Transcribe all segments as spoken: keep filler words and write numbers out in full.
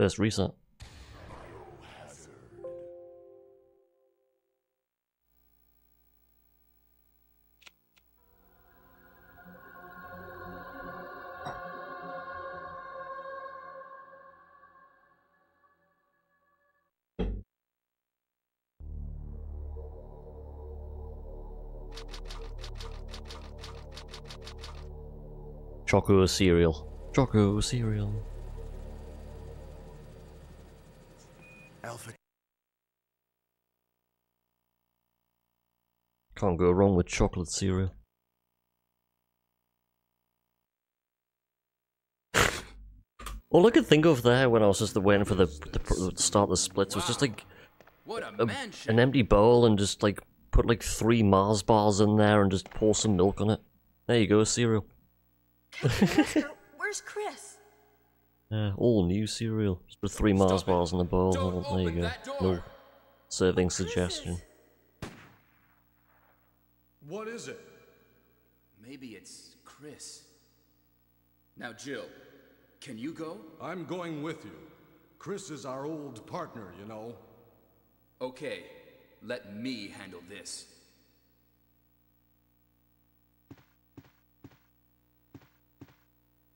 First reset. Choco cereal. Choco cereal. Alpha. Can't go wrong with chocolate cereal. All I could think of there when I was just waiting for the, the start the splits was just like a, an empty bowl and just like put like three Mars bars in there and just pour some milk on it. There you go, cereal. Wesker, where's Chris? Yeah, all new cereal. Just put three Mars bars in the bowl. Oh, there you go. No serving suggestion. What is it? Maybe it's Chris. Now, Jill, can you go? I'm going with you. Chris is our old partner, you know. Okay, let me handle this.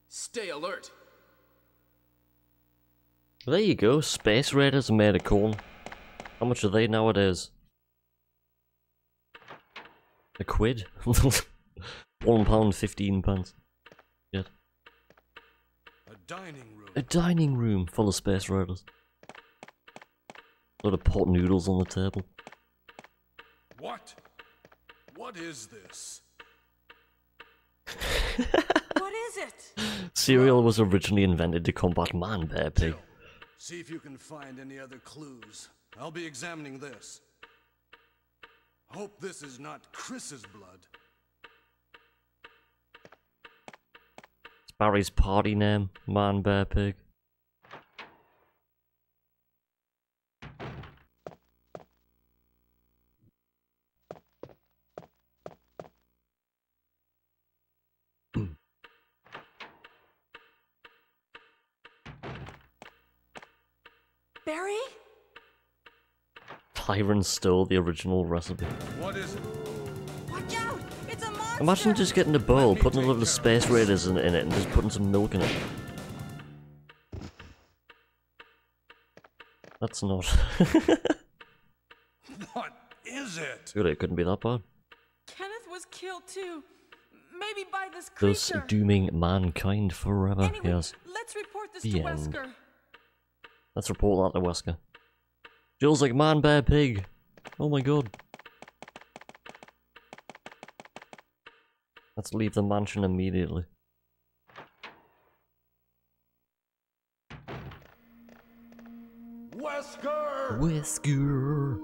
Stay alert. There you go, Space Raiders made of corn. How much are they nowadays? A quid? One pound fifteen pence. Yeah. A dining room. A dining room full of Space Raiders. A lot of pot noodles on the table. What? What is this? What is it? Cereal was originally invented to combat Man Bear Pig. See if you can find any other clues. I'll be examining this. Hope this is not Chris's blood. It's Barry's party name, Man Bear Pig. Barry? Tyrant stole the original recipe. What is it? Watch out! It's a monster! Imagine just getting a bowl, putting a little Space Raiders in, in it, and just putting some milk in it. That's not. What is it? Really, it couldn't be that bad. Kenneth was killed too. Maybe by this creature. Thus dooming mankind forever. Anyway, yes. Let's report this the to end. Wesker. Let's report that to Wesker. Jill's like Man Bear Pig. Oh my god. Let's leave the mansion immediately. Wesker! Wesker!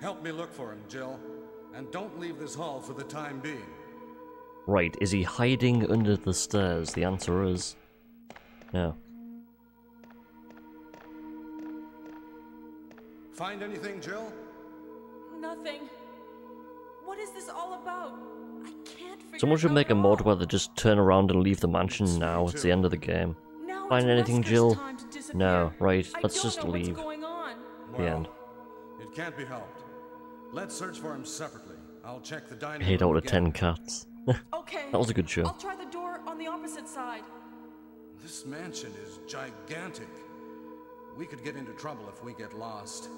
Help me look for him, Jill. And don't leave this hall for the time being. Right, is he hiding under the stairs? The answer is... no. Find anything, Jill? Nothing. What is this all about? I can't figure Someone should make a mod where they just turn around and leave the mansion now. It's the end of the game. Now Find anything, Jill? No, right. Let's just leave. Well, the end. It can't be helped. Let's search for him separately. I'll check the dining room. Eight out of ten cats. Okay. That was a good show. I'll try the door on the opposite side. This mansion is gigantic. We could get into trouble if we get lost.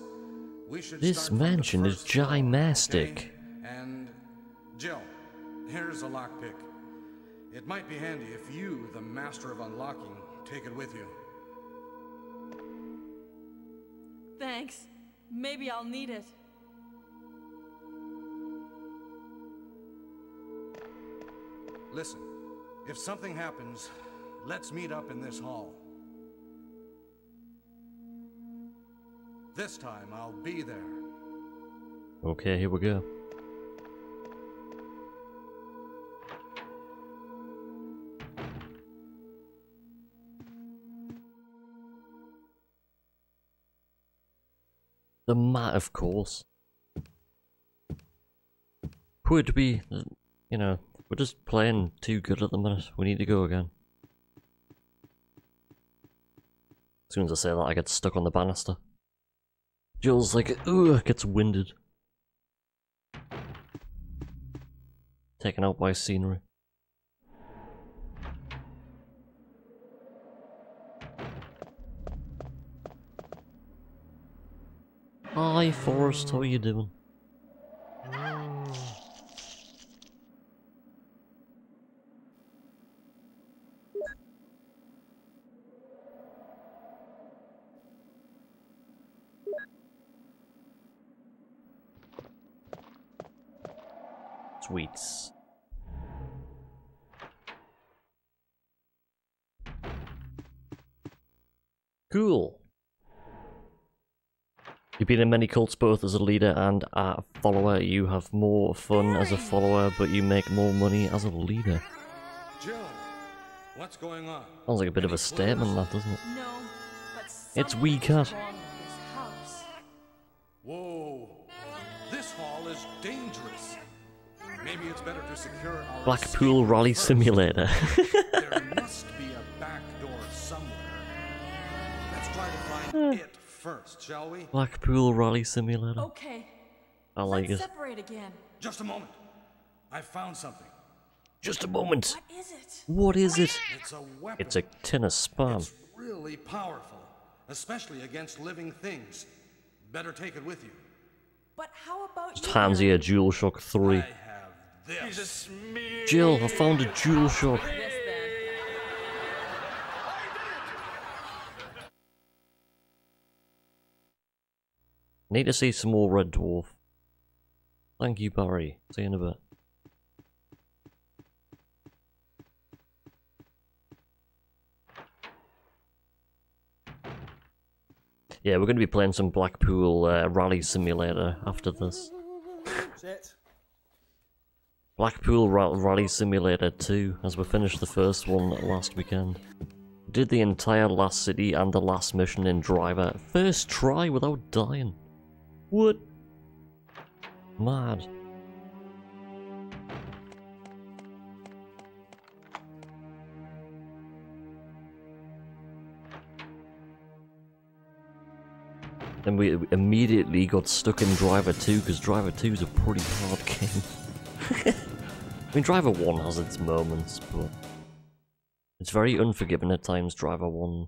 We should this mansion is gymastic. And Jill, here's a lockpick. It might be handy if you, the master of unlocking, take it with you. Thanks. Maybe I'll need it. Listen, if something happens, let's meet up in this hall. This time I'll be there. Okay, here we go. The mat, of course. Could be, you know, we're just playing too good at the minute. We need to go again. As soon as I say that, I get stuck on the banister. Jill's like, ugh, gets winded. Taken out by scenery. Hi, Forrest, how are you doing? Sweets. Cool. You've been in many cults both as a leader and a follower. You have more fun as a follower, but you make more money as a leader. Jill, what's going on? Sounds like a bit of a statement, that, doesn't it? No, but it's Wee Cat. Whoa, this hall is dangerous. Maybe it's better to secure our Blackpool Rally Simulator. There must be a back door somewhere. Let's try to find it. First, shall we? Blackpool Rally Simulator. Okay. I like it. Separate again. Just a moment. I found something. Just a moment. What is it? What is it? It's a weapon. It's a tin of spam. It's really powerful, especially against living things. Better take it with you. But how about just hands you? Just DualShock three. I have this. Jill, I found a DualShock. Need to see some more Red Dwarf. Thank you, Barry. See you in a bit. Yeah, we're going to be playing some Blackpool uh, Rally Simulator after this. Blackpool Ra Rally Simulator two, as we finished the first one last weekend. Did the entire last city and the last mission in Driver. First try without dying. What? Mad. Then we immediately got stuck in Driver two, because Driver two is a pretty hard game. I mean, Driver one has its moments, but it's very unforgiving at times, Driver one.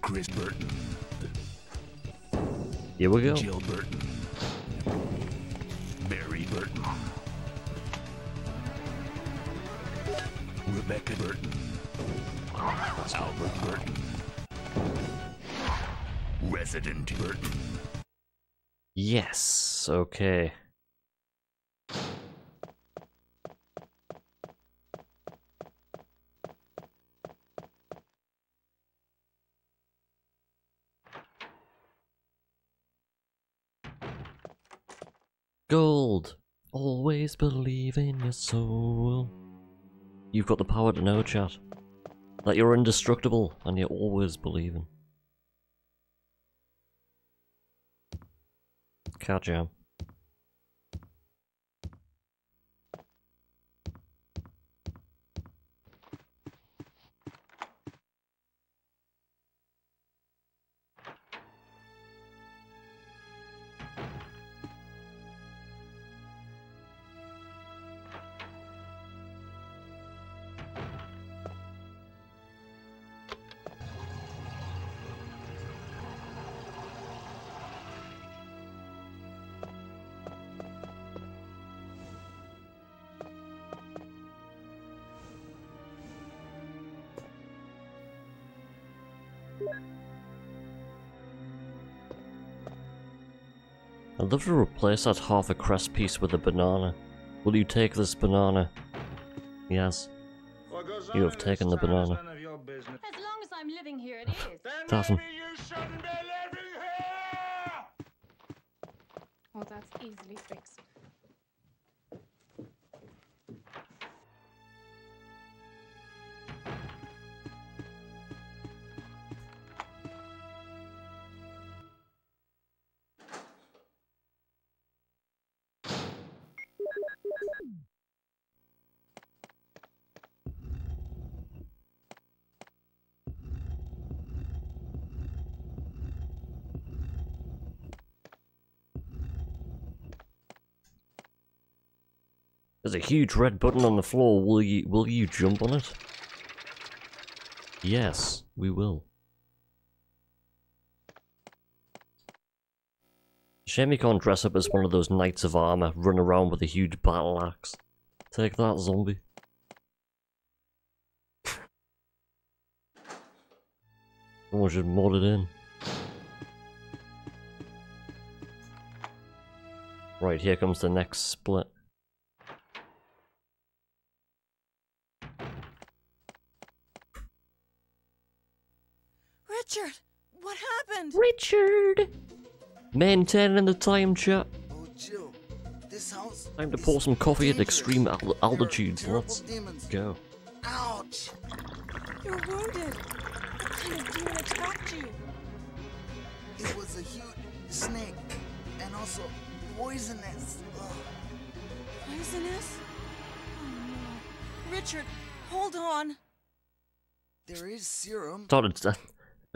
Chris Burton. Here we go. Jill Burton. Mary Burton. Rebecca Burton. Albert Burton. Resident Burton. Yes, okay. Gold! Always believe in your soul. You've got the power to know, chat. That you're indestructible and you're always believing. Car jam. I'd love to replace that half a crest piece with a banana. Will you take this banana? Yes. You have taken the banana. As long as I'm living here, it is. Then maybe you shouldn't be living here! Well, that's easily fixed. There's a huge red button on the floor. Will you, will you jump on it? Yes, we will. Shame you can't dress up as one of those knights of armor, run around with a huge battle axe. Take that, zombie. Someone should mod it in. Right, here comes the next split. Richard, what happened? Richard! Maintaining the time, chat. Oh, Jill, this house time to pour some coffee dangerous. At extreme al altitudes. Let's demons. Go. Ouch! You're wounded. What kind of demon attacked you? It was a huge snake, and also poisonous. Ugh. Poisonous? Oh no! Richard, hold on. There is serum. Started. A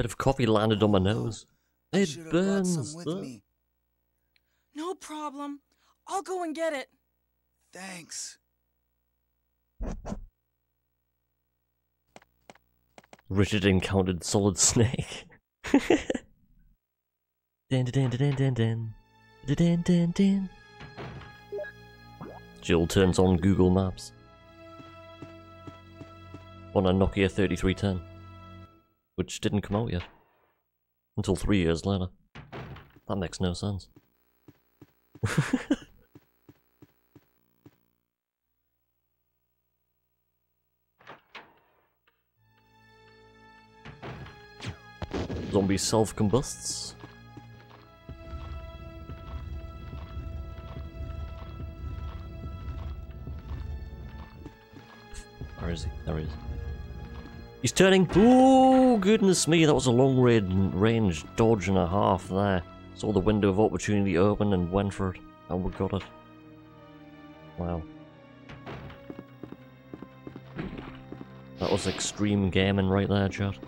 bit of coffee landed on my nose. It burns. With no problem. I'll go and get it. Thanks. Richard encountered Solid Snake. Dan, dan, dan, dan, dan. Dan, dan, dan. Jill turns on Google Maps. On a Nokia thirty-three ten. Which didn't come out yet. Until three years later. That makes no sense. Zombie self-combusts. Where is he? There he is. He's turning. Oh goodness me, that was a long range dodge and a half there. Saw the window of opportunity open and went for it. And we got it. Wow. That was extreme gaming right there, chat.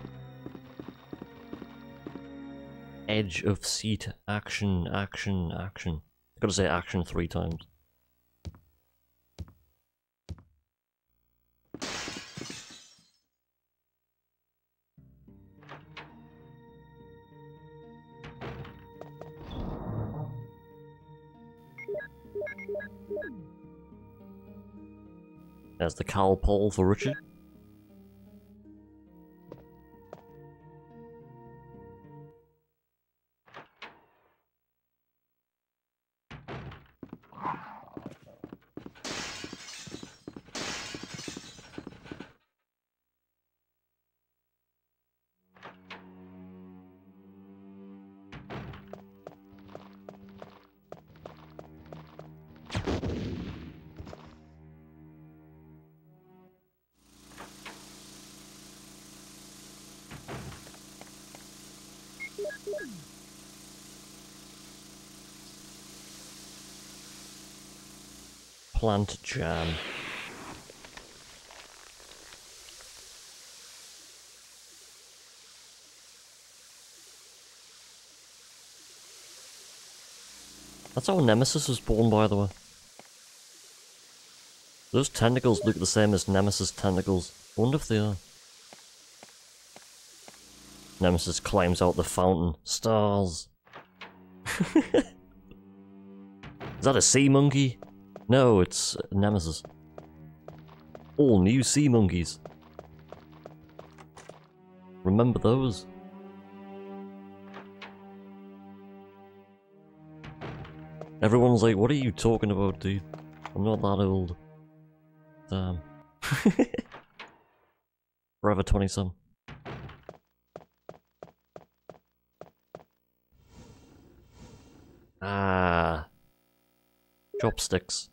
Edge of seat. Action, action, action. I've got to say action three times. There's the cowl pole for Richard. Plant jam. That's how Nemesis was born, by the way. Those tentacles look the same as Nemesis tentacles. I wonder if they are. Nemesis climbs out the fountain. Stars. Is that a sea monkey? No, it's Nemesis. All new sea monkeys. Remember those? Everyone's like, what are you talking about, dude? I'm not that old. Damn. Forever twenty-seven. Ah. Chopsticks.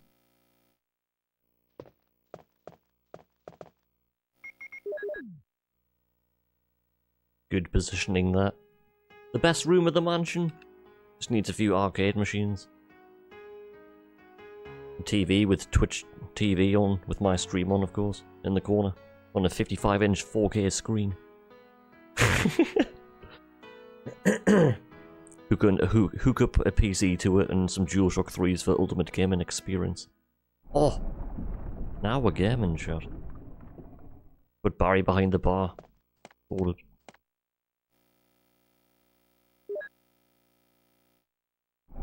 Good positioning there. The best room of the mansion. Just needs a few arcade machines. T V with Twitch T V on, with my stream on, of course, in the corner. On a fifty-five inch four K screen. Who can who, hook up a P C to it and some DualShock threes for ultimate gaming experience. Oh, Now we're gaming shit. Put Barry behind the bar. Hold it.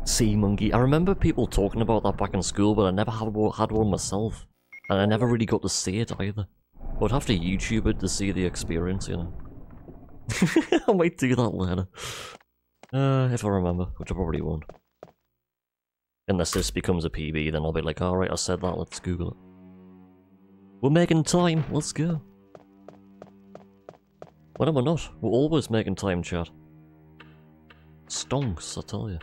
Sea monkey. I remember people talking about that back in school, but I never had one, had one myself. And I never really got to see it either. I would have to YouTube it to see the experience, you know. I might do that later. Uh, if I remember, which I probably won't. Unless this becomes a P B, then I'll be like, alright, I said that, let's Google it. We're making time, let's go. When am I not? We're always making time, chat. Stonks, I tell you.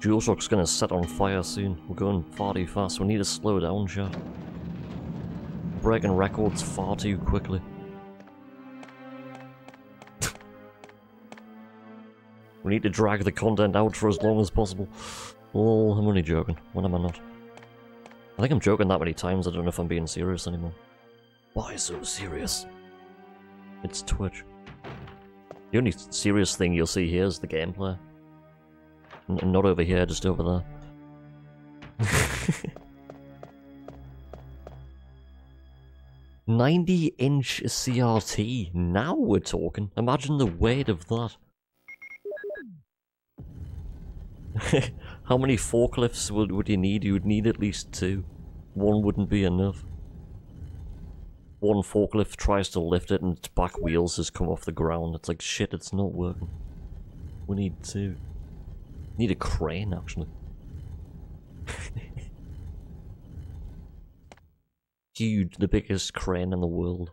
DualShock's gonna set on fire soon. We're going far too fast. We need to slow down, chat. Breaking records far too quickly. We need to drag the content out for as long as possible. Oh, I'm only joking. When am I not? I think I'm joking that many times, I don't know if I'm being serious anymore. Why so serious? It's Twitch. The only serious thing you'll see here is the gameplay. N not over here, just over there. ninety inch C R T, now we're talking. Imagine the weight of that. How many forklifts would, would you need? You would need at least two. One wouldn't be enough. One forklift tries to lift it and its back wheels has come off the ground. It's like, shit, it's not working. We need two. Need a crane, actually. Huge, the biggest crane in the world.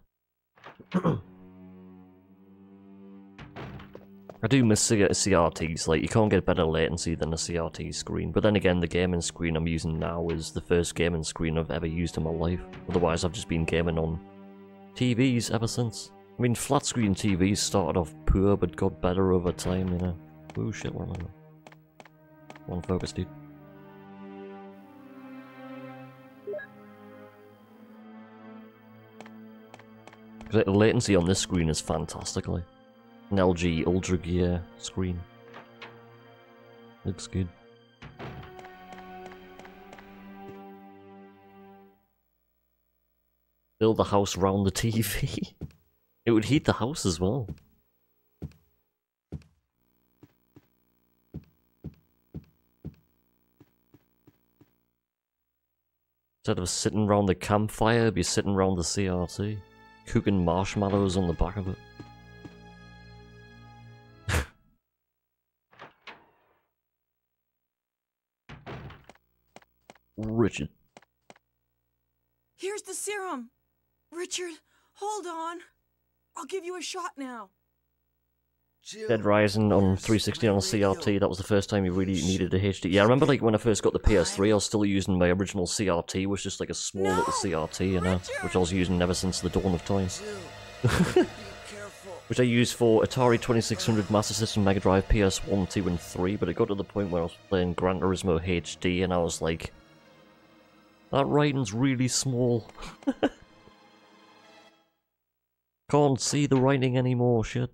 I do miss C R Ts, like, you can't get better latency than a C R T screen, but then again, the gaming screen I'm using now is the first gaming screen I've ever used in my life. Otherwise, I've just been gaming on T Vs ever since. I mean, flat screen T Vs started off poor, but got better over time, you know. Oh shit, where am I going? One focus, dude. The latency on this screen is fantastic, like. An L G Ultra Gear screen. Looks good. Build a house round the T V. It would heat the house as well. Instead of sitting round the campfire, it'd be sitting round the C R T. Cooking marshmallows on the back of it. Richard. Here's the serum. Richard, hold on. I'll give you a shot now. Dead Rising on three sixty on C R T, that was the first time you really needed a H D. Yeah, I remember like when I first got the P S three, I was still using my original C R T, which was just like a small no, little C R T, you know, Richard! Which I was using ever since the dawn of time. Which I used for Atari twenty-six hundred, Master System, Mega Drive, P S one, two, and three, but it got to the point where I was playing Gran Turismo H D and I was like, that writing's really small. Can't see the writing anymore, shit.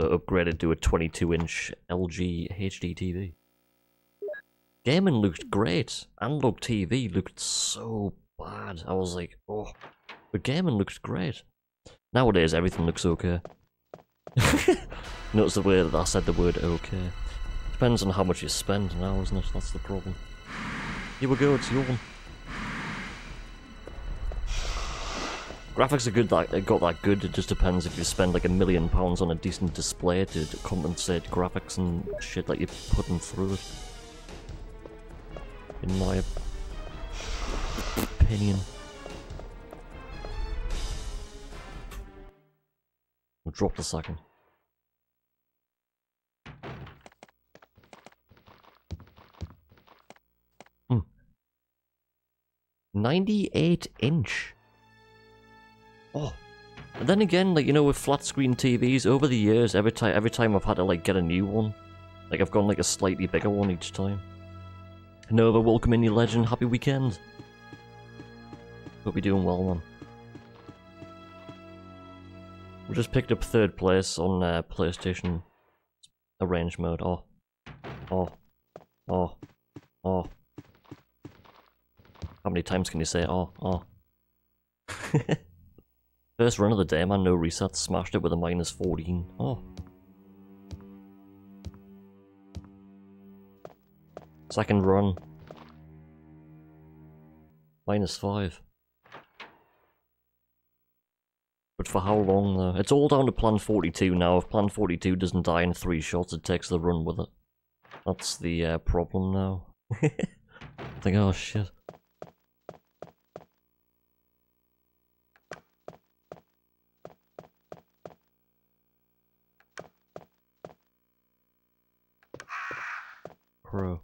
So upgraded to a twenty-two inch L G H D T V. Gaming looked great. Analog T V looked so bad. I was like, oh. But gaming looked great. Nowadays, everything looks okay. Notice the way that I said the word okay. Depends on how much you spend now, isn't it? That's the problem. Here we go, it's Yawn. Graphics are good, that it got that good, it just depends if you spend like a million pounds on a decent display to compensate graphics and shit that you're putting through it. In my opinion. We'll drop the second. ninety-eight inch. Oh. And then again, like, you know, with flat screen T Vs, over the years, every time every time I've had to, like, get a new one, like, I've gone, like, a slightly bigger one each time. Nova, welcome in, your legend. Happy weekend. Hope you're doing well, man. We just picked up third place on uh, PlayStation Arrange mode. Oh. Oh. Oh. Oh. How many times can you say oh? Oh. First run of the day, man, no resets. Smashed it with a minus fourteen. Oh. Second run. minus five. But for how long, though? It's all down to Plan forty-two now. If Plan forty-two doesn't die in three shots, it takes the run with it. That's the uh, problem now. I think, oh shit. Pro.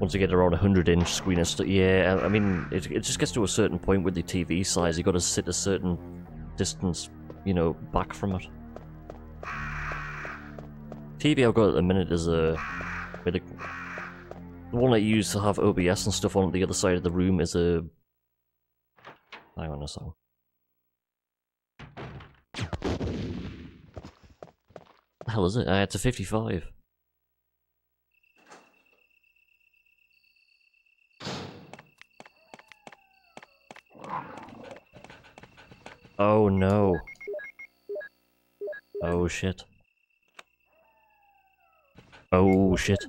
Once you get around a hundred inch screen, it's yeah, I mean, it, it just gets to a certain point with the T V size, you gotta sit a certain distance, you know, back from it. T V I've got at the minute is a bit of... The one I use to have O B S and stuff on the other side of the room is a... Hang on a second. The hell is it? Uh, it's a fifty-five. Oh no. Oh shit. Oh shit.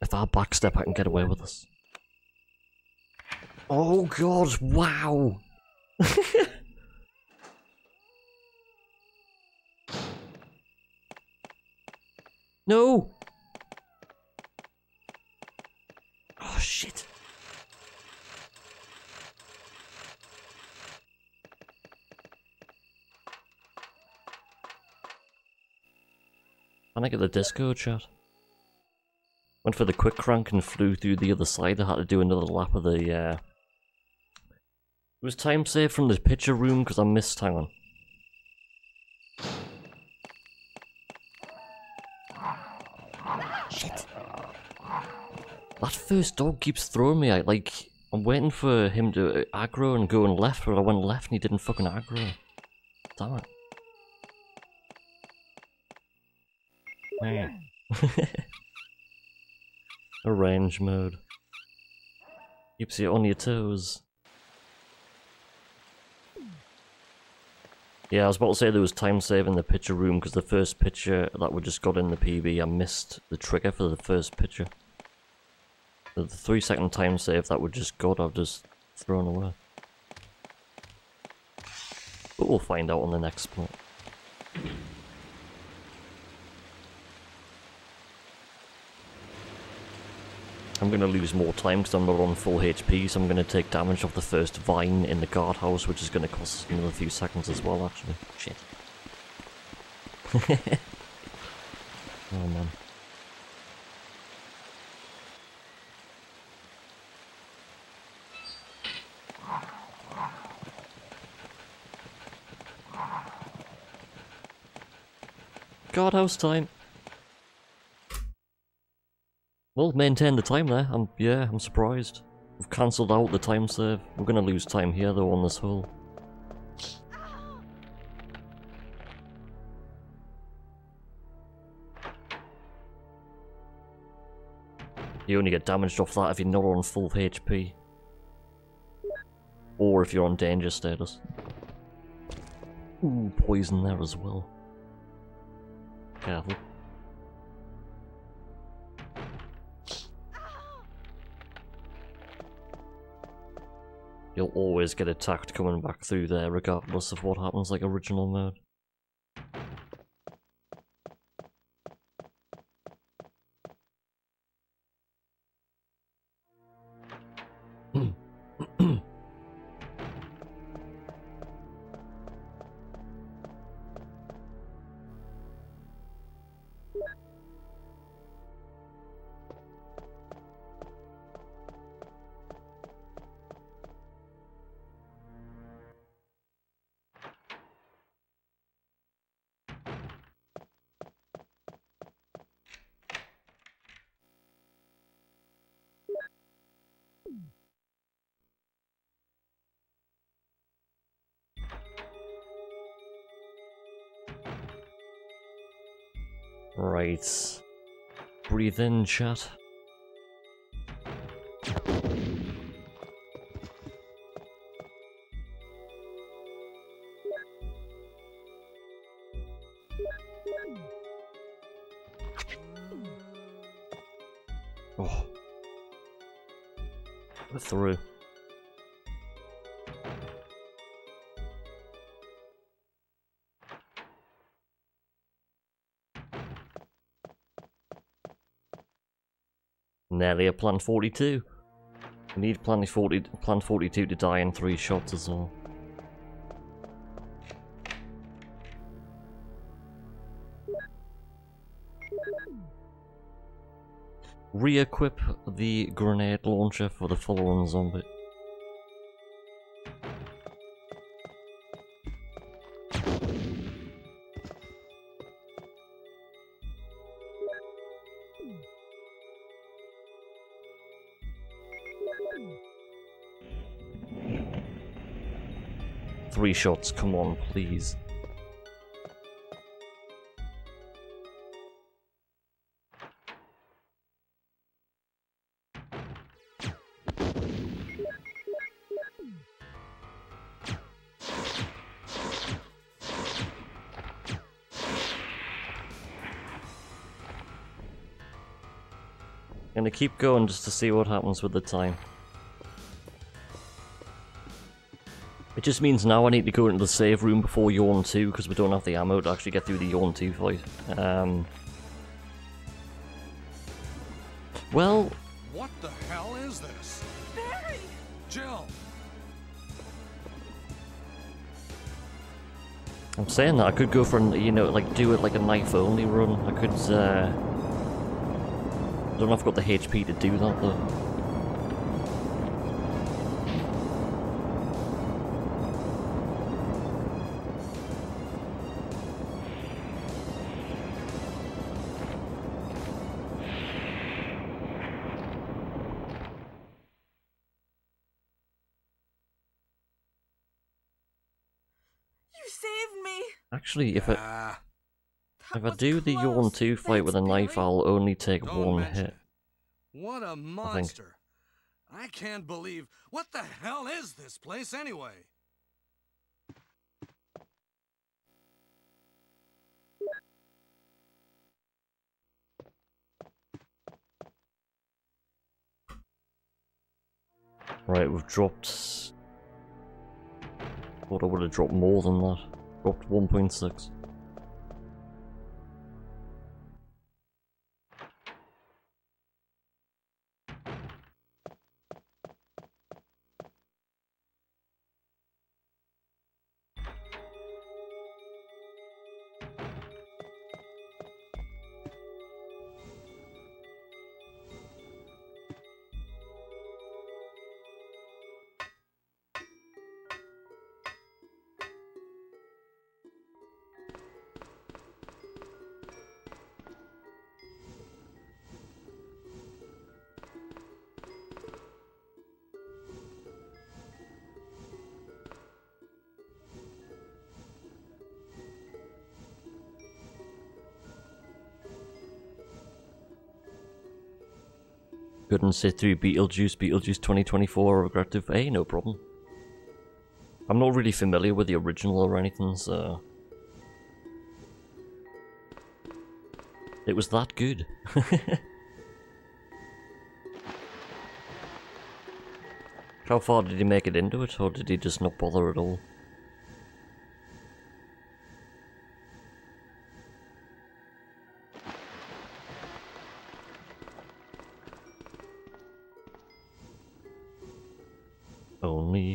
If I backstep, I can get away with this. Oh god, wow! No! Oh shit. Can I get the Discord chat? Went for the quick crank and flew through the other side. I had to do another lap of the, uh... It was time saved from the picture room because I missed, hang on. Shit. That first dog keeps throwing me out, like... I'm waiting for him to aggro and go and left, but I went left and he didn't fucking aggro. Damn it. Arrange mode. Keeps you on your toes. Yeah, I was about to say there was time save in the picture room because the first picture that we just got in the P B, I missed the trigger for the first picture. The three second time save that we just got, I've just thrown away. But we'll find out on the next spot. I'm going to lose more time because I'm not on full H P, so I'm going to take damage off the first vine in the guardhouse, which is going to cost another few seconds as well, actually. Shit. Oh, man. Guardhouse time! Well, maintain the time there. I'm, yeah, I'm surprised. We've cancelled out the time save. We're gonna lose time here though on this hole. You only get damaged off that if you're not on full H P. Or if you're on danger status. Ooh, poison there as well. Careful. You'll always get attacked coming back through there, regardless of what happens, like original mode. Right. Breathe in, chat. Oh. We're through. Nearly a Plant forty-two. We need Plant forty-two to die in three shots as well. Re-equip the grenade launcher for the follow-on zombie. Three shots, come on, please. Gonna keep going just to see what happens with the time. It just means now I need to go into the save room before Yawn two because we don't have the ammo to actually get through the Yawn two fight. Um, well... What the hell is this? Barry! Jill! I'm saying that I could go for, an, you know, like do it like a knife only run. I could, uh... I don't know if I've got the H P to do that though. Actually, if I, if I do the Yawn two fight with a knife, I'll only take one hit. What a monster! I can't believe... What the hell is this place anyway? Right, we've dropped... Thought I would have dropped more than that. Dropped one point six. Couldn't sit through Beetlejuice, Beetlejuice twenty twenty-four, or regret to... Hey, no problem. I'm not really familiar with the original or anything, so... It was that good. How far did he make it into it, or did he just not bother at all?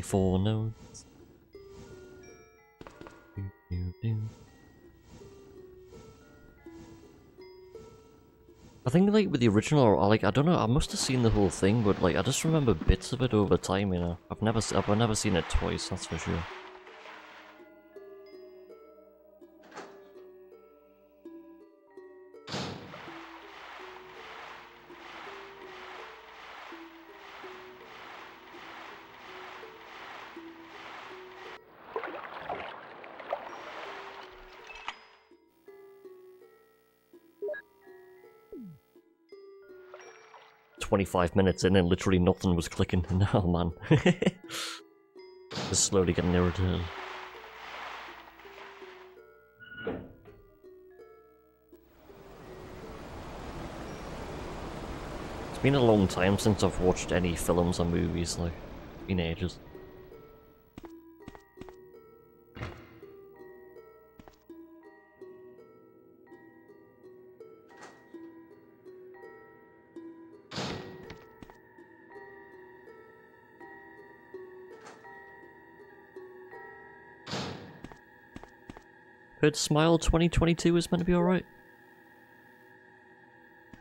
Four notes. Do, do, do. I think like with the original, like I don't know, I must have seen the whole thing, but like I just remember bits of it over time. You know, I've never, I've never seen it twice. That's for sure. twenty-five minutes in and literally nothing was clicking. Oh man. Just slowly getting irritated. It's been a long time since I've watched any films or movies, like, in ages. Heard Smile twenty twenty-two is meant to be alright.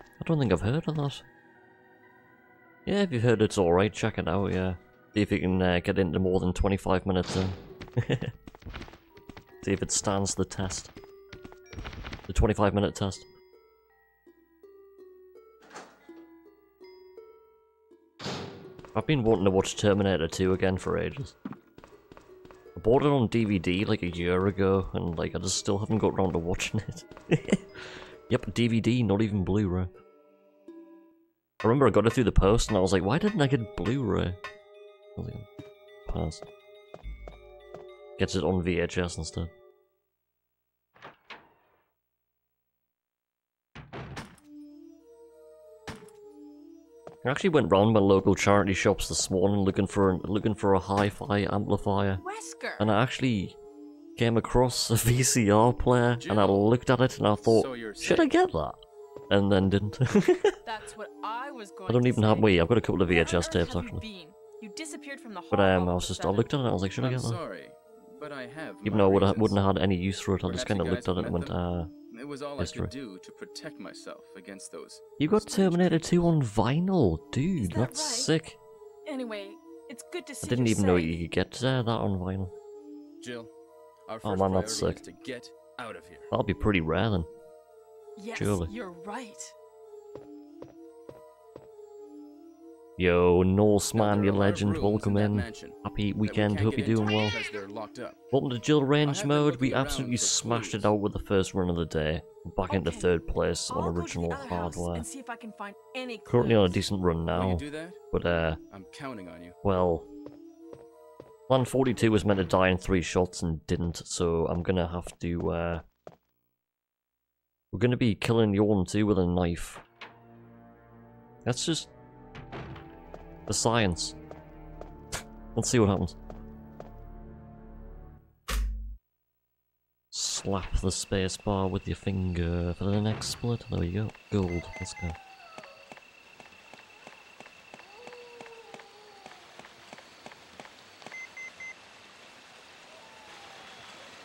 I don't think I've heard of that. Yeah, if you've heard it's alright, check it out, yeah. See if you can uh, get into more than twenty-five minutes in. See if it stands the test. The twenty-five minute test. I've been wanting to watch Terminator two again for ages. I bought it on D V D like a year ago, and like I just still haven't got around to watching it. Yep, D V D, not even Blu-ray. I remember I got it through the post, and I was like, why didn't I get Blu-ray? Pass. Gets it on V H S instead. I actually went round my local charity shops this morning looking for an, looking for a hi-fi amplifier, Wesker. And I actually came across a V C R player, Jill. And I looked at it and I thought, so should I get that? And then didn't. That's what I was going I don't even to have. Wait, I've got a couple of V H S tapes actually. You you disappeared from the but um, I was just I looked at it and I was like, should I'm I get sorry, that? But I have even though I would, wouldn't have had any use for it, I just kind of looked at it and went, ah. It was all history. I could do to protect myself against those. You got Terminator two on vinyl, dude. That that's right? Sick. Anyway, it's good to see. I didn't even saying. know you could get uh, that on vinyl. Jill, our first oh man, that's sick. To get out of here. That'll be pretty rare then. Yes, surely. You're right. Yo, Norseman, you legend, welcome in. Happy weekend, hope you're doing well. Welcome to Jill Range Mode, we absolutely smashed it out with the first run of the day. Back into third place on original hardware. Currently on a decent run now, but uh, well, Plant forty-two was meant to die in three shots and didn't, so I'm gonna have to, uh, we're gonna be killing Yawn two with a knife. That's just the science. Let's see what happens. Slap the space bar with your finger for the next split. There we go. Gold. Let's go.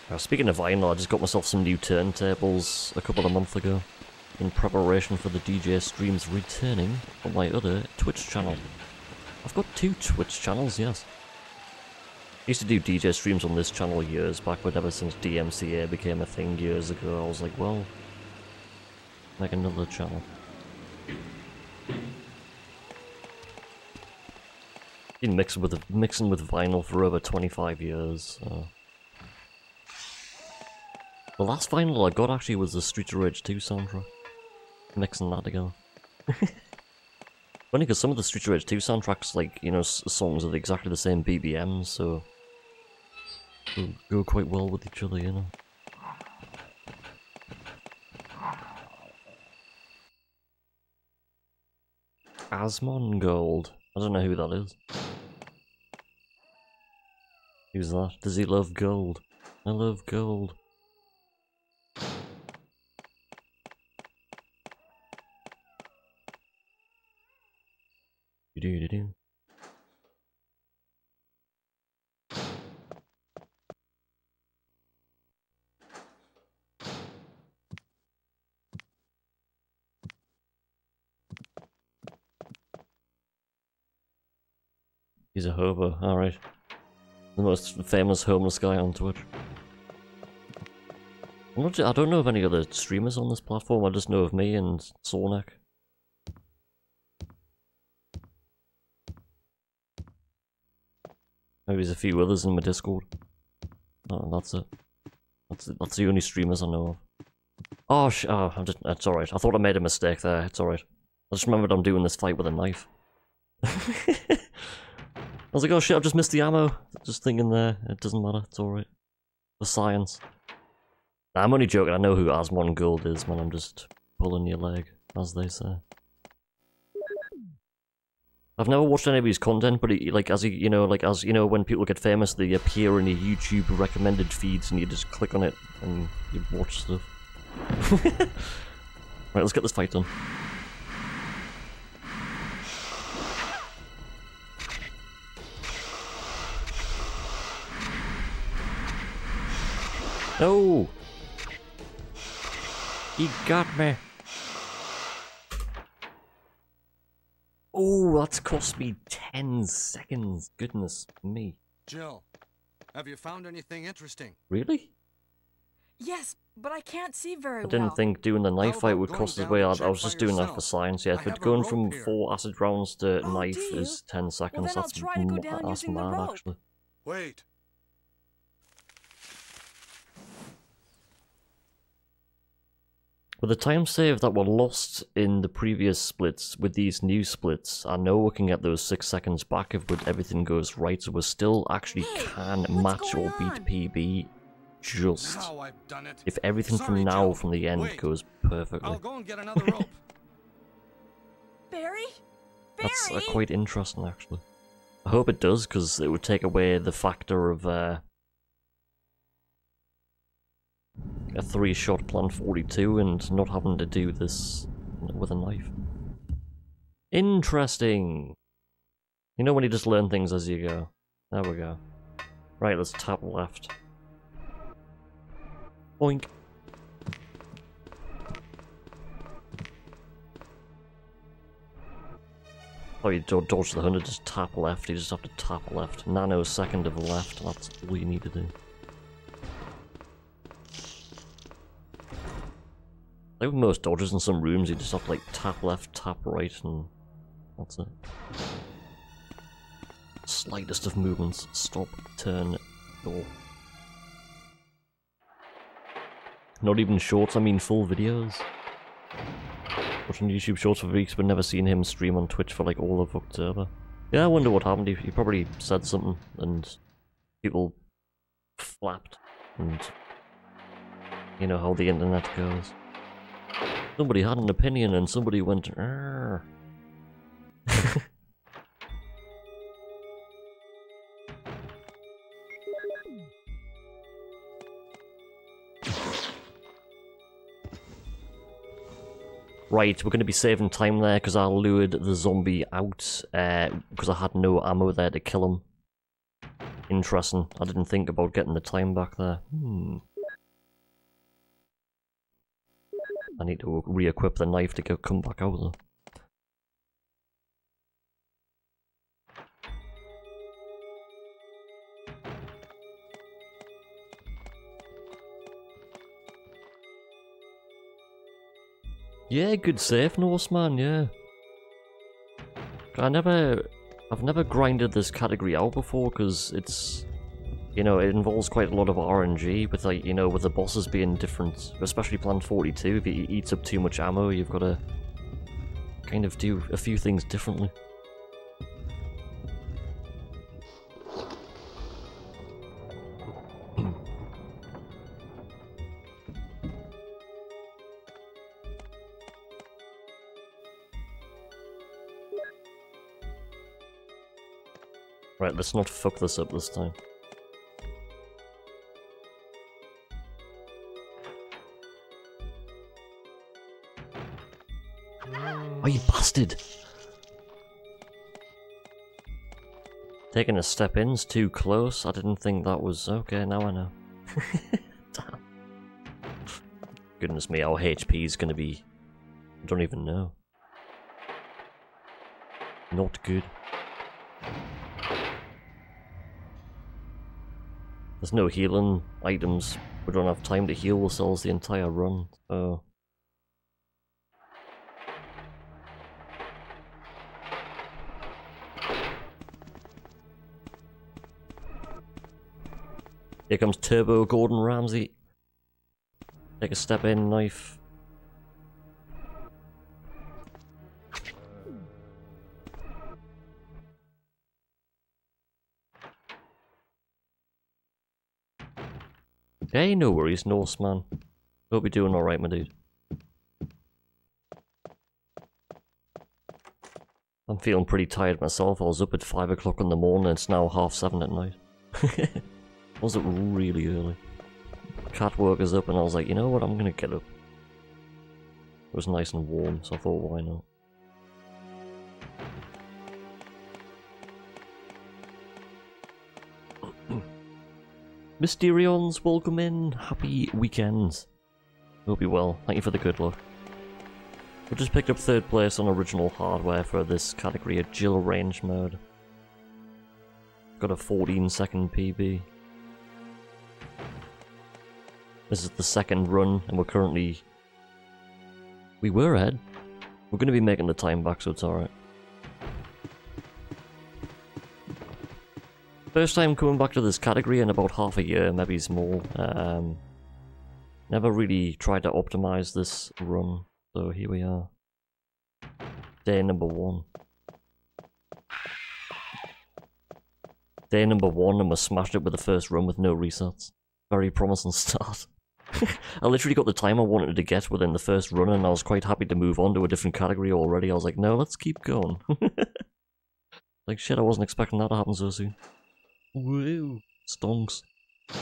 Now, speaking of vinyl, I just got myself some new turntables a couple of months ago in preparation for the D J streams returning on my other Twitch channel. I've got two Twitch channels, yes. I used to do D J streams on this channel years back, but ever since D M C A became a thing years ago, I was like, well, make another channel. Been mixing with, mixing with vinyl for over twenty-five years, so. The last vinyl I got actually was the Streets of Rage two soundtrack. Mixing that together. Funny because some of the Streets of Rage two soundtracks, like, you know, s songs are exactly the same B B M, so they'll go quite well with each other, you know. Asmongold. I don't know who that is. Who's that? Does he love gold? I love gold. Do, do, do. He's a hobo, alright. The most famous homeless guy on Twitch. I'm not, I don't know of any other streamers on this platform, I just know of me and Sornak. Maybe there's a few others in my Discord. Oh, that's it. That's it. That's the only streamers I know of. Oh, sh oh, I'm just. It's alright. I thought I made a mistake there. It's alright. I just remembered I'm doing this fight with a knife. I was like, oh shit, I've just missed the ammo. Just thinking there, it doesn't matter, it's alright. For science. Nah, I'm only joking, I know who Asmongold is, man, I'm just pulling your leg, as they say. I've never watched any of his content, but he, like, as he, you know, like, as, you know, when people get famous, they appear in your YouTube recommended feeds, and you just click on it, and you watch stuff. Right, let's get this fight done. No! He got me. Oh, that's cost me ten seconds. Goodness me. Jill, have you found anything interesting? Really? Yes, but I can't see very well. I didn't well. think doing the knife fight would cost as well. I was just doing yourself. that for science, yeah. I but going from here. four acid rounds to oh, knife is ten seconds. Well, that's that's mad, actually. Wait. With the time save that were lost in the previous splits, with these new splits, I know we can get those six seconds back if everything goes right, so we still actually can hey, match or beat P B, just if everything Sorry, from now Jill. from the end Wait. goes perfectly. I'll go and get another rope. Barry? That's uh, quite interesting, actually. I hope it does, because it would take away the factor of uh, a three-shot Plant forty-two and not having to do this with a knife. Interesting! You know when you just learn things as you go. There we go. Right, let's tap left. Boink. Oh, you don't dodge the hunter, just tap left. You just have to tap left. Nanosecond of left, that's all you need to do. Like with most dodges in some rooms, you just have to like tap left, tap right, and that's it. Slightest of movements. Stop, turn, go. Not even shorts, I mean full videos. Watching YouTube shorts for weeks, but never seen him stream on Twitch for like all of October. Yeah, I wonder what happened. He, he probably said something, and people flapped, and you know how the internet goes. Somebody had an opinion and somebody went, err. Right, we're going to be saving time there because I lured the zombie out uh, because I had no ammo there to kill him. Interesting. I didn't think about getting the time back there. Hmm. I need to re-equip the knife to go come back out though. Yeah, good save, Norseman, yeah. I never... I've never grinded this category out before, because it's... You know, it involves quite a lot of R N G, with like, you know, with the bosses being different, especially Plant forty-two, if he eats up too much ammo, you've got to kind of do a few things differently. Right, let's not fuck this up this time. Oh, you bastard! Taking a step in's too close. I didn't think that was okay. Now I know. Damn. Goodness me, our H P is gonna be. I don't even know. Not good. There's no healing items. We don't have time to heal ourselves the entire run. So. Here comes Turbo Gordon Ramsay. Take a step in, knife. Okay, no worries, Norseman. Hope you're doing alright, my dude. I'm feeling pretty tired myself. I was up at five o'clock in the morning and it's now half seven at night. I was up really early. Cat work is up and I was like, you know what, I'm gonna get up. It was nice and warm, so I thought, why not? Mysterions, welcome in. Happy weekends. Hope you're well. Thank you for the good luck. We just picked up third place on original hardware for this category of Jill Arrange Mode. Got a fourteen second P B. This is the second run, and we're currently... We were ahead. We're going to be making the time back, so it's alright. First time coming back to this category in about half a year, maybe it's more. Um, never really tried to optimize this run, so here we are. Day number one. Day number one, and we smashed it with the first run with no resets. Very promising start. I literally got the time I wanted to get within the first run, and I was quite happy to move on to a different category already. I was like, no, let's keep going. Like, shit, I wasn't expecting that to happen so soon. Woo! Stonks. I've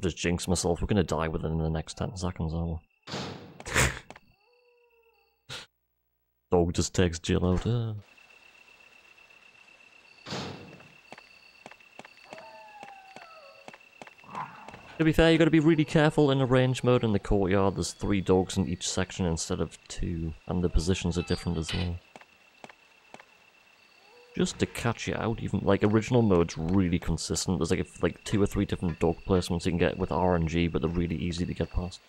just jinxed myself. We're gonna die within the next ten seconds, aren't we? Dog just takes Jill out. Uh. To be fair, you got to be really careful in arrange mode in the courtyard. There's three dogs in each section instead of two, and the positions are different as well. Just to catch you out, even like original mode's really consistent. There's like a, like two or three different dog placements you can get with R N G, but they're really easy to get past.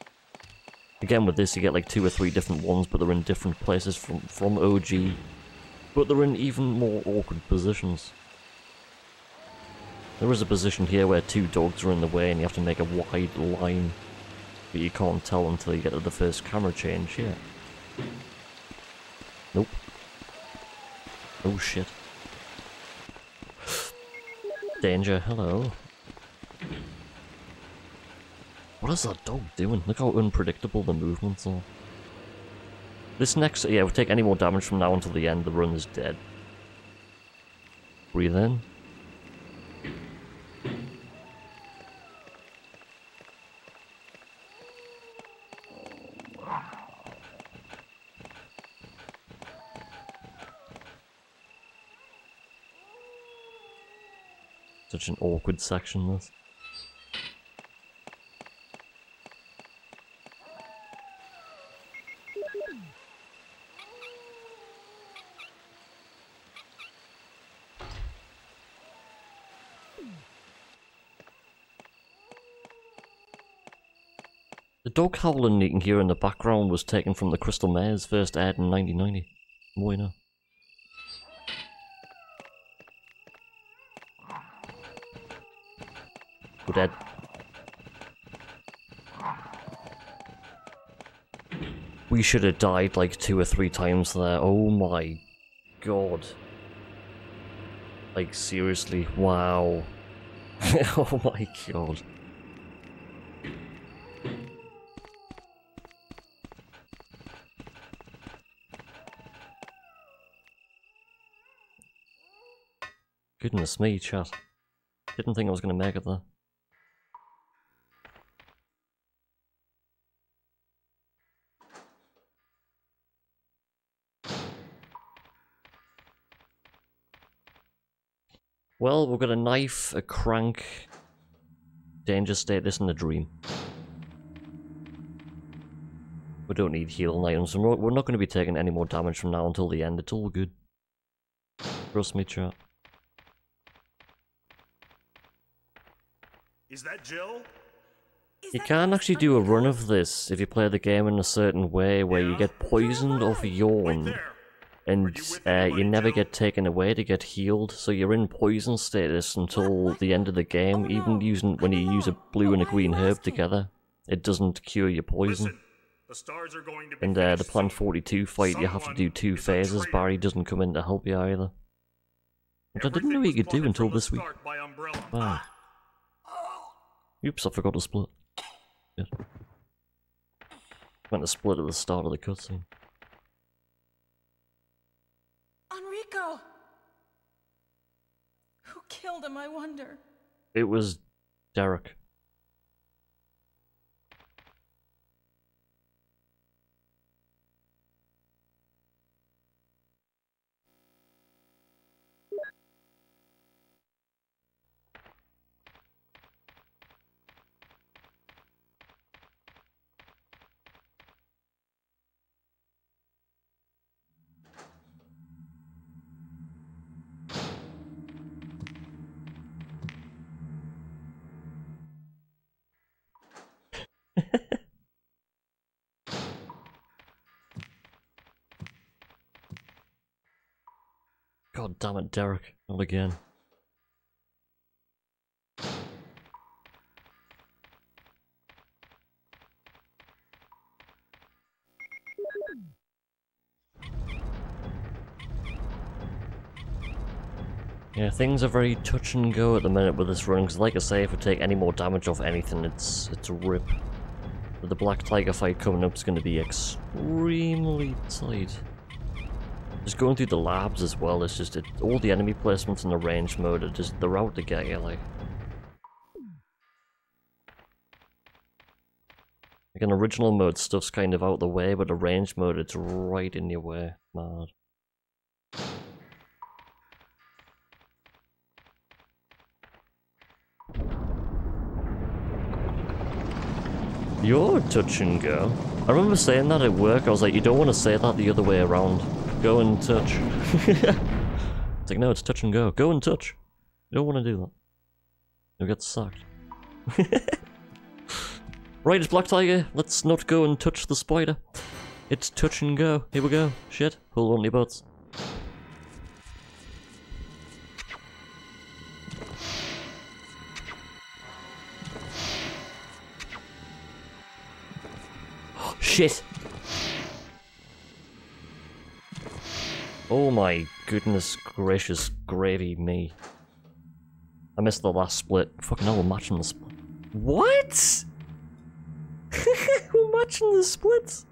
Again, with this, you get like two or three different ones, but they're in different places from from O G, but they're in even more awkward positions. There is a position here where two dogs are in the way and you have to make a wide line, but you can't tell until you get to the first camera change here. Yeah. Nope. Oh shit. Danger, hello. What is that dog doing? Look how unpredictable the movements are. This next, yeah, we'll take any more damage from now until the end, the run is dead. Breathe in. Such an awkward section, this. The dog howling you can hear in the background was taken from the Crystal Mare's first ad in nineteen ninety. Why not? We're dead. We should have died like two or three times there. Oh my god. Like seriously, wow. Oh my god. Goodness me, chat. Didn't think I was gonna make it there. Well, we've got a knife, a crank, danger state, this and a dream. We don't need healing items, and we're not going to be taking any more damage from now until the end, it's all good. Trust me, chat. Is that Jill? You can actually do a run of this if you play the game in a certain way where yeah. you get poisoned off Yawn. And uh, you never get taken away to get healed, so you're in poison status until the end of the game. Even using when you use a blue and a green herb together, it doesn't cure your poison. The stars are going to be and uh, the Plant forty-two fight, someone you have to do two phases. Barry doesn't come in to help you either. Which Everything I didn't know you could do until this week. Wow. Oops, I forgot to split. Yes. Went to split at the start of the cutscene. Enrico! Who killed him, I wonder? It was Derek. God damn it, Derek, not again. Yeah, things are very touch and go at the minute with this run, because like I say, if we take any more damage off anything, it's it's a rip. But the Black Tiger fight coming up is going to be extremely tight. Just going through the labs as well, it's just it, all the enemy placements in the range mode are just, they're out to get you, like. Like in original mode, stuff's kind of out the way, but the range mode, it's right in your way. Mad. You're touch and go. I remember saying that at work, I was like, you don't want to say that the other way around. Go and touch. It's like, no, it's touch and go. Go and touch. You don't want to do that. You'll get sucked. Right, it's Black Tiger. Let's not go and touch the spider. It's touch and go. Here we go. Shit. Pull on your butts. Oh, shit. Oh my goodness gracious gravy me. I missed the last split. Fucking hell, we're matching the split. What? We're matching the splits?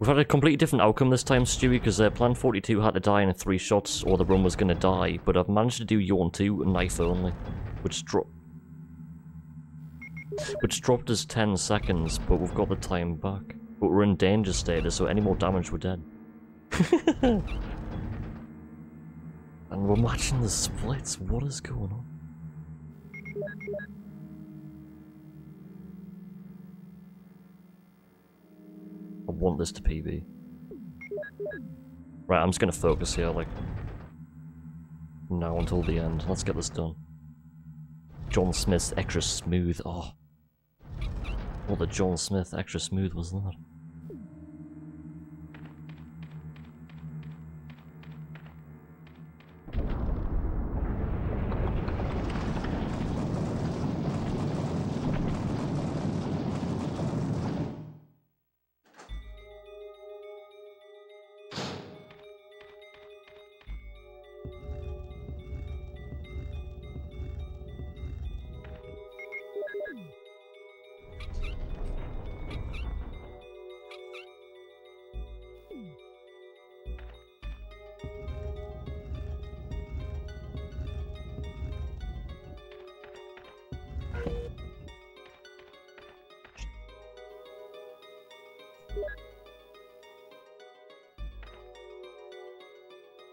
We've had a completely different outcome this time, Stewie, because uh, Plant forty-two had to die in three shots or the run was gonna die, but I've managed to do Yawn two knife only, which dropped. Which dropped us ten seconds, but we've got the time back. But we're in danger status, so any more damage, we're dead. And we're matching the splits, what is going on? I want this to P B. Right, I'm just gonna focus here, like... now until the end, let's get this done. John Smith's Extra Smooth, oh... What the John Smith Extra Smooth was that?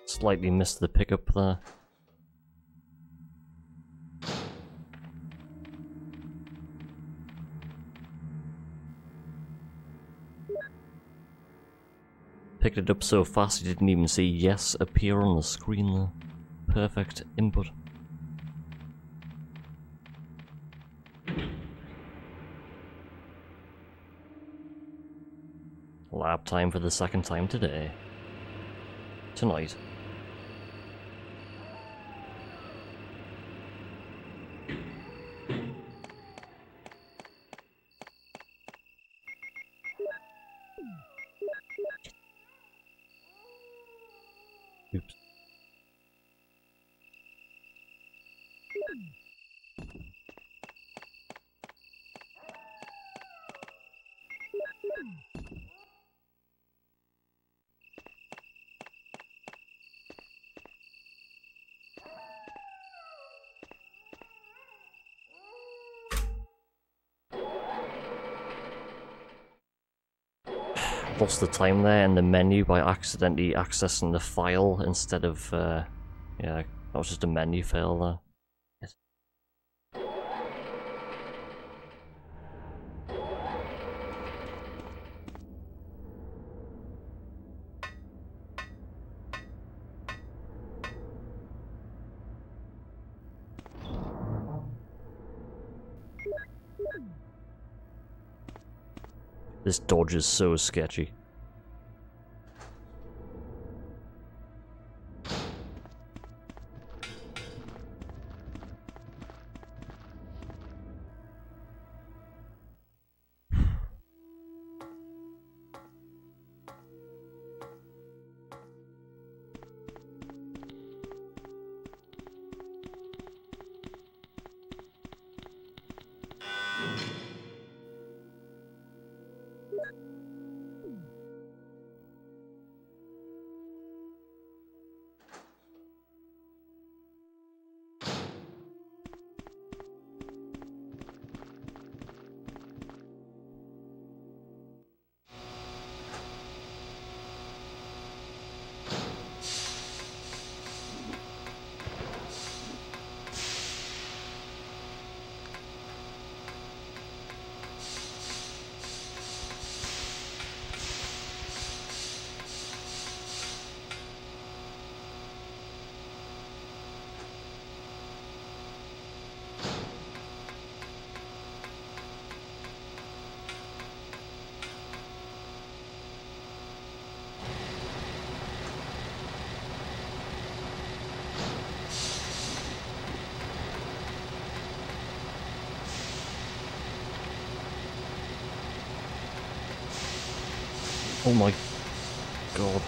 Slightly missed the pickup there. Picked it up so fast you didn't even see yes appear on the screen there. Perfect input. Lab time for the second time today. Tonight. lost the time there in the menu by accidentally accessing the file instead of, uh, yeah, that was just a menu fail there. This dodge is so sketchy. Oh my god.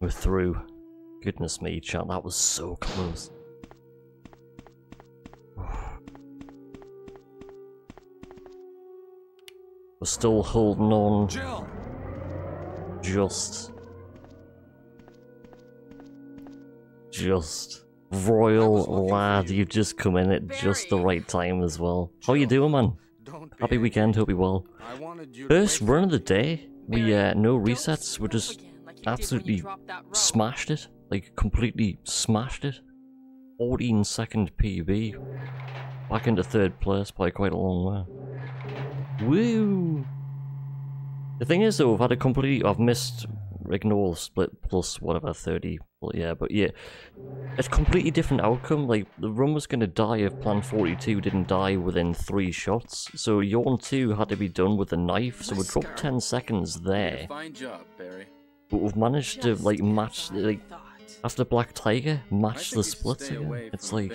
We're through. Goodness me, chat, that was so close. We're still holding on. Jill. Just. Just. Royal lad, you've just come in at just the right time as well. How you doing, man? Happy weekend, hope you're well. First run of the day. We, uh, no resets, we're just... absolutely smashed it, like completely smashed it. fourteen second P B, back into third place by quite a long way. Woo! The thing is though, I've had a complete, I've missed, ignore split plus whatever, thirty, well, yeah, but yeah. It's completely different outcome, like the run was going to die if Plant forty-two didn't die within three shots, so Yawn two had to be done with a knife, so we dropped ten seconds there. Fine job, Barry. But we've managed to like match, like after Black Tiger, match the splits again. It's like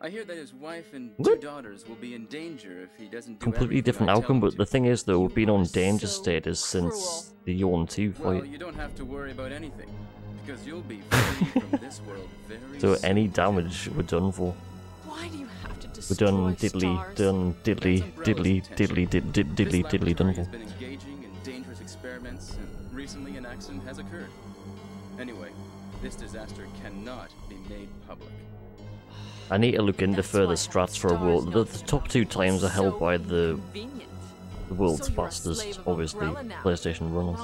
I hear that his wife and two daughters will be in danger if he doesn't do completely different outcome. But the thing is, though, we've been on danger status since the Yawn two fight. You don't have to worry about anything because you'll be free from this world very soon. So any damage we're done for. Why do you have to destroy stars? We're done, diddly, done, diddly, diddly, diddly, diddly, diddly, diddly, done for. Dangerous experiments, and recently an accident has occurred. Anyway, this disaster cannot be made public. I need to look into further strats for a world. The, the top two times are held by the, the world's fastest, obviously, PlayStation runners.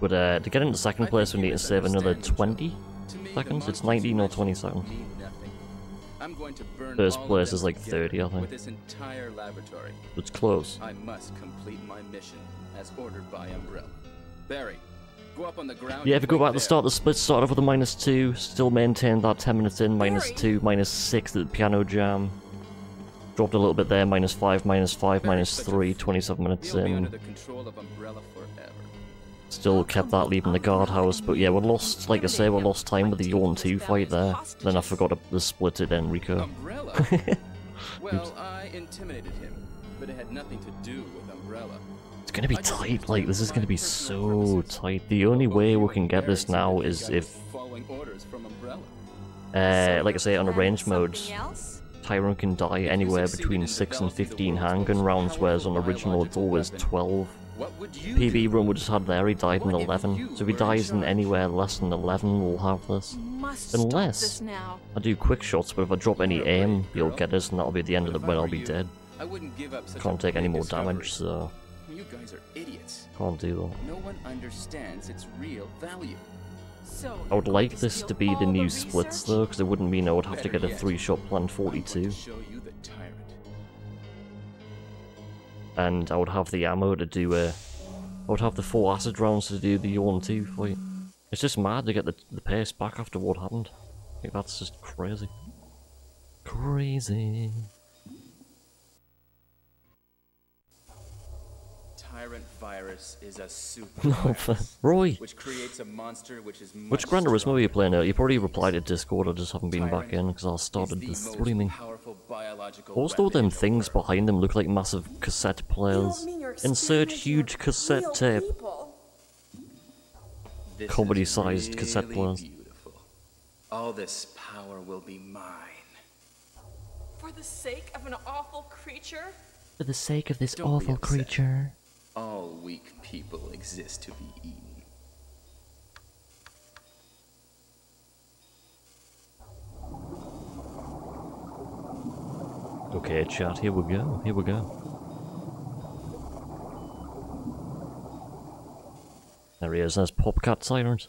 But uh, to get into second place, we need to save another twenty seconds. It's nineteen or twenty seconds. I'm going to burn First place is like thirty, I think. This entire laboratory. It's close. I must complete my mission as ordered by Umbrella. Barry, go up on the ground. Yeah, if you go back to the start, the split started off with a minus two. Still maintained that ten minutes in. Minus Barry. two, minus six at the piano jam. Dropped a little bit there. Minus five, minus five, Barry, minus three. Twenty-seven minutes in. Still kept that leaving the guardhouse, but yeah, we lost, like I say, we lost time with the Yawn two fight there. Then I forgot to split it, Enrico. Well, I intimidated him, but it had nothing to do with Umbrella. It's gonna be tight, like, this is gonna be so tight. The only way we can get this now is if, uh, like I say, on Arrange Mode, Tyrone can die anywhere between six and fifteen handgun rounds, whereas on original it's always twelve. P B Run would just had there, he died in eleven, so if he dies in anywhere less than eleven, we'll have this. Unless I do quick shots, but if I drop any aim, you'll get this, and that'll be the end of the when I'll be dead. Can't take any more damage, so you guys are idiots. Can't do that. No one understands its real value. So I would like this to be the new splits though, because it wouldn't mean I would have to get a three-shot Plant forty-two. And I would have the ammo to do a... I would have the four acid rounds to do the Yawn two fight. It's just mad to get the, the pace back after what happened. Like, that's just crazy. Crazy. Tyrant virus is a super virus, Roy, which creates a monster which is much Which Gran Turismo are you playing now? You probably replied to Discord, I just haven't been Tyrant back in because I started the streaming. Also, them things over. Behind them look like massive cassette players. You Insert huge cassette tape. Comedy-sized really cassette players. Beautiful. All this power will be mine. For the sake of an awful creature? For the sake of this Don't awful creature. All weak people exist to be eaten. Okay, chat, here we go, here we go. There he is, there's Popcat Sirens.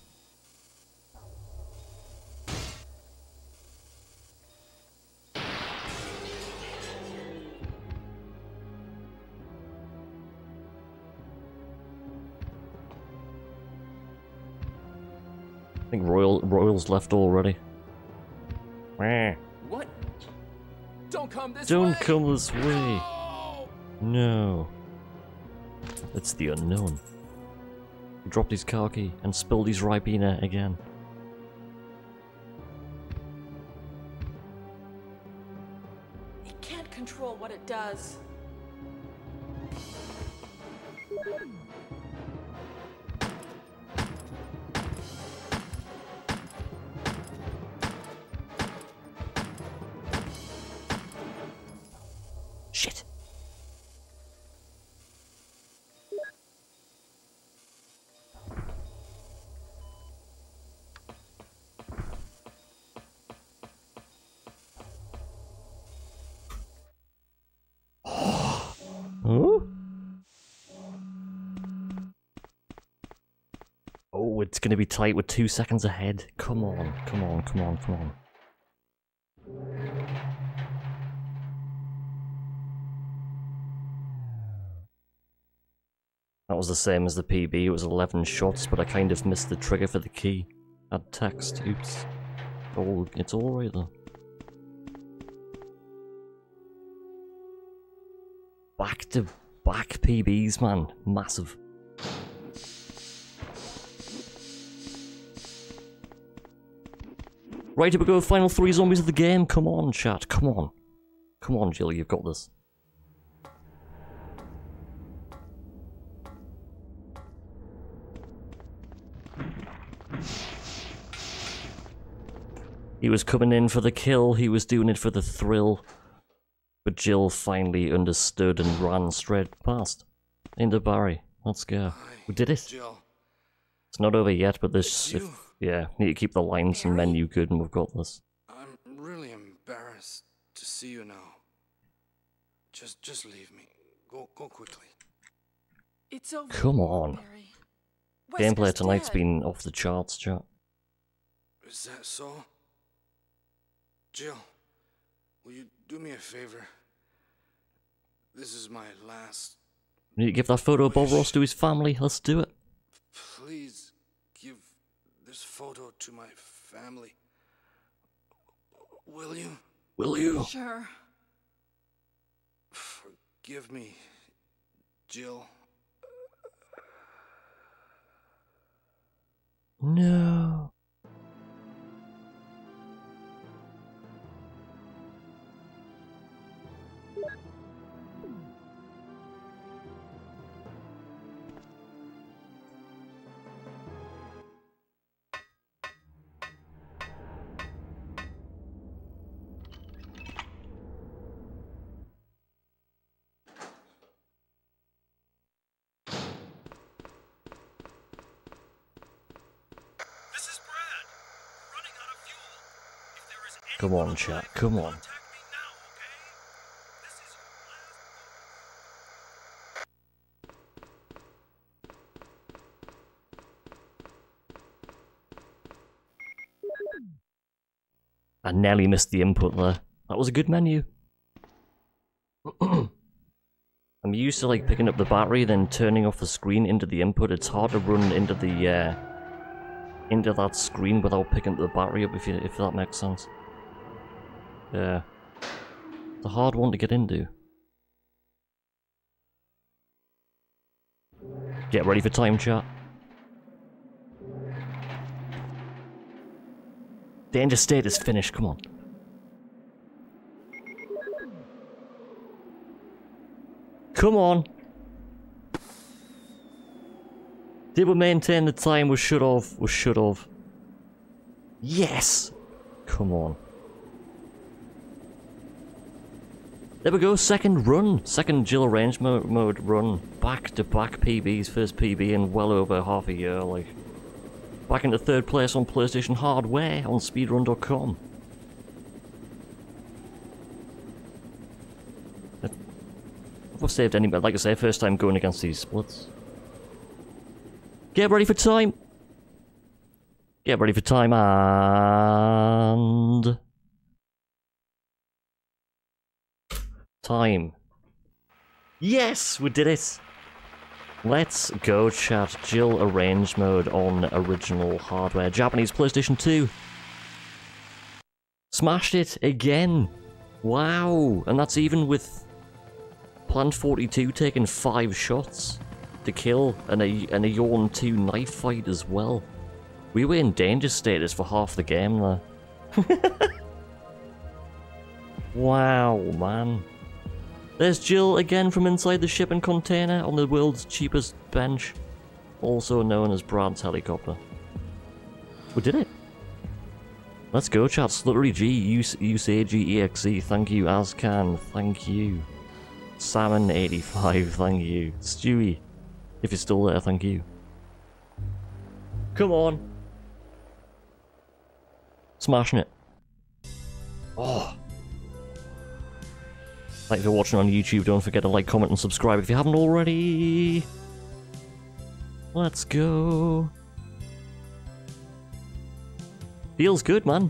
I think Royal Royal's left already. What? Don't come this Don't way! Don't come this way! No. no. It's the unknown. He dropped his car key and spilled his Ribena again. It can't control what it does. It's gonna be tight with two seconds ahead. Come on, come on, come on, come on. That was the same as the P B, it was eleven shots, but I kind of missed the trigger for the key. Add text, oops. Oh, it's alright though. Back to back P Bs, man. Massive. Right, here we go, final three zombies of the game. Come on, chat, come on. Come on, Jill, you've got this. He was coming in for the kill, he was doing it for the thrill. But Jill finally understood and ran straight past. Into Barry, let's go. We did it. Jill. It's not over yet, but this... If, yeah, need to keep the lines and menu good, and we've got this. I'm really embarrassed to see you now. Just, just leave me. Go, go quickly. It's over. Come on. Gameplay tonight's been off the charts, chat. Is that so? Jill, will you do me a favor? This is my last. Need to give that photo of Bob Ross to his family. Let's do it. Please give this photo to my family. Will you? Will you? Sure. Forgive me, Jill. No. Come on, chat, come on. I nearly missed the input there. That was a good menu. I'm used to like picking up the battery, then turning off the screen into the input. It's hard to run into the uh, into that screen without picking up the battery up. If you, if that makes sense. Yeah, it's a hard one to get into. Get ready for time, chat. Danger state is finished. Come on. Come on! Did we maintain the time? We should have. We should have. Yes! Come on. There we go, second run! Second Jill Arrange Mode run. Back to back P Bs, first P B in well over half a year, like. Back into third place on PlayStation hardware on speedrun dot com. I've saved anybody, like I say, first time going against these splits. Get ready for time! Get ready for time and... time. Yes! We did it! Let's go, chat. Jill Arrange Mode on original hardware. Japanese PlayStation two. Smashed it again! Wow! And that's even with... Plant forty-two taking five shots to kill, and a, and a Yawn two knife fight as well. We were in danger status for half the game there. Wow, man. There's Jill again from inside the ship and container on the world's cheapest bench, also known as Brad's helicopter. We did it. Let's go, chat. Sluttery G, U S A G E X E, thank you, Azcan, thank you. Salmon eighty-five, thank you. Stewie, if you're still there, thank you. Come on. Smashing it. Oh. Thanks for watching on YouTube. Don't forget to like, comment, and subscribe if you haven't already. Let's go. Feels good, man.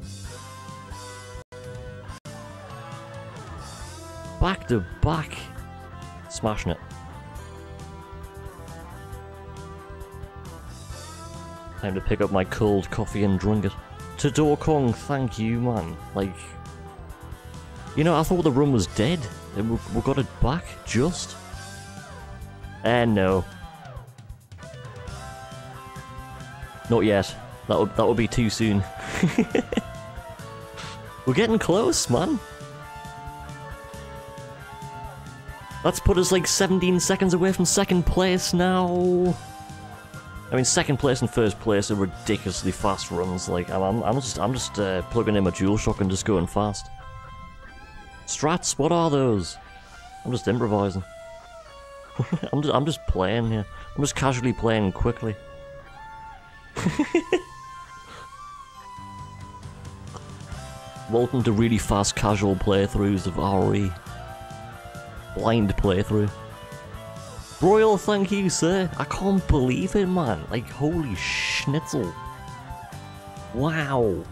Back to back. Smashing it. Time to pick up my cold coffee and drink it. Tador Kong, thank you, man. Like, you know, I thought the room was dead, and we, we got it back, just. And no. Not yet. That would, that would be too soon. We're getting close, man. That's put us like seventeen seconds away from second place now. I mean, second place and first place are ridiculously fast runs. Like, I'm, I'm just, I'm just uh, plugging in my DualShock and just going fast. Strats, what are those? I'm just improvising. I'm just, I'm just playing here. I'm just casually playing quickly. Welcome to really fast casual playthroughs of R E. Blind playthrough. Royal, thank you, sir. I can't believe it, man. Like, holy schnitzel. Wow.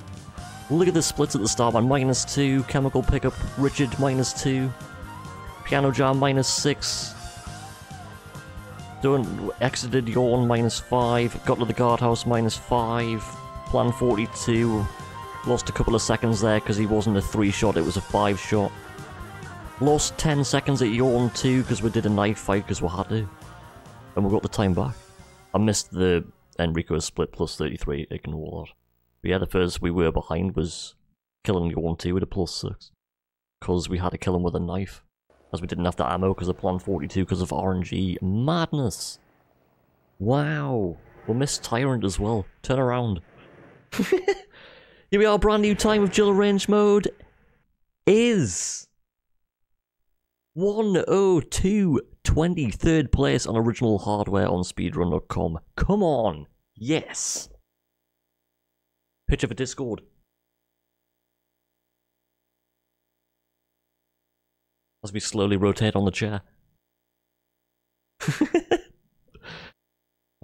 Look at the splits at the start, man. minus two, chemical pickup, Richard, minus two, piano jam, minus six, don't, exited Yawn, minus five, got to the guardhouse, minus five, Plan forty-two, lost a couple of seconds there because he wasn't a three shot, it was a five shot. Lost ten seconds at Yawn two because we did a knife fight because we had to. And we got the time back. I missed the Enrico's split plus thirty-three, ignore that. But yeah, the first we were behind was killing Yawn two with a plus six. Because we had to kill him with a knife. As we didn't have the ammo because of Plan forty-two because of R N G. Madness! Wow! We missed Tyrant as well. Turn around. Here we are, brand new time of Jill Arrange Mode. Is... one oh two twenty, third place on original hardware on speedrun dot com. Come on! Yes! Picture for Discord. as we slowly rotate on the chair.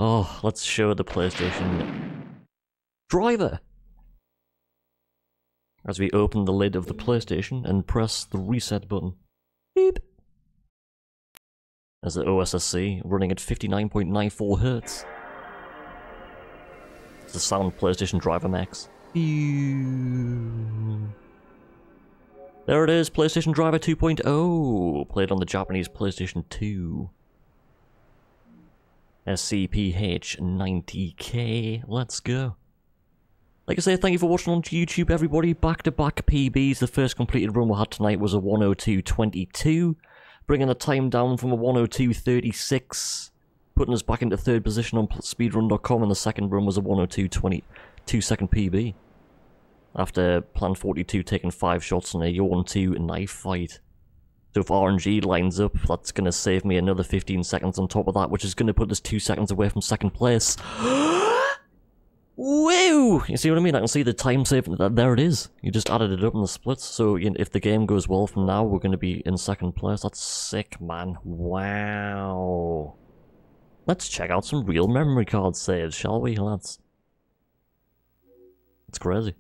Oh, let's show the PlayStation driver! As we open the lid of the PlayStation and press the reset button. Beep! As the O S S C, running at fifty-nine point nine four hertz. It's the sound PlayStation driver max. There it is, PlayStation Driver two point oh, played on the Japanese PlayStation two. S C P H ninety K, let's go. Like I say, thank you for watching on YouTube, everybody. Back-to-back P Bs. The first completed run we had tonight was a one oh two twenty-two, bringing the time down from a one oh two thirty-six, putting us back into third position on speedrun dot com, and the second run was a one oh two twenty, two second P B, after Plant forty-two taking five shots in a Yawn two knife fight. So if R N G lines up, that's going to save me another fifteen seconds on top of that, which is going to put us two seconds away from second place. Woo! You see what I mean? I can see the time saving. There it is. You just added it up in the splits. So you know, if the game goes well from now, we're going to be in second place. That's sick, man. Wow. Let's check out some real memory card saves, shall we, lads? It's crazy.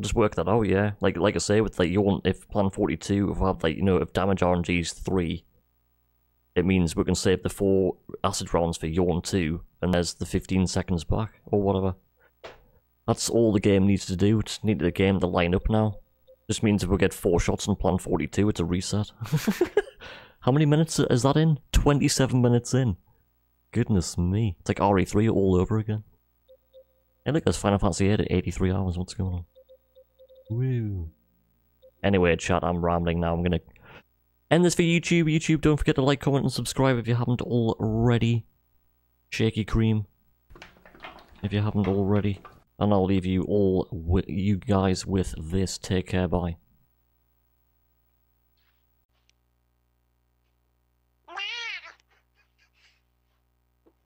Just work that out, yeah. Like, like I say, with like you want if Plan forty-two, if I have like you know, if damage R N G is three, it means we can save the four acid rounds for Yawn two, and there's the fifteen seconds back or whatever. That's all the game needs to do. It's needed the game to line up now. Just means if we get four shots in Plan forty-two, it's a reset. How many minutes is that in? Twenty-seven minutes in. Goodness me, it's like R E three all over again. Hey, look, there's Final Fantasy eight at eighty-three hours. What's going on? Woo. Anyway, chat, I'm rambling now. I'm gonna end this for YouTube. YouTube, don't forget to like, comment, and subscribe if you haven't already. Shaky cream. If you haven't already. And I'll leave you all, you guys, with this. Take care, bye.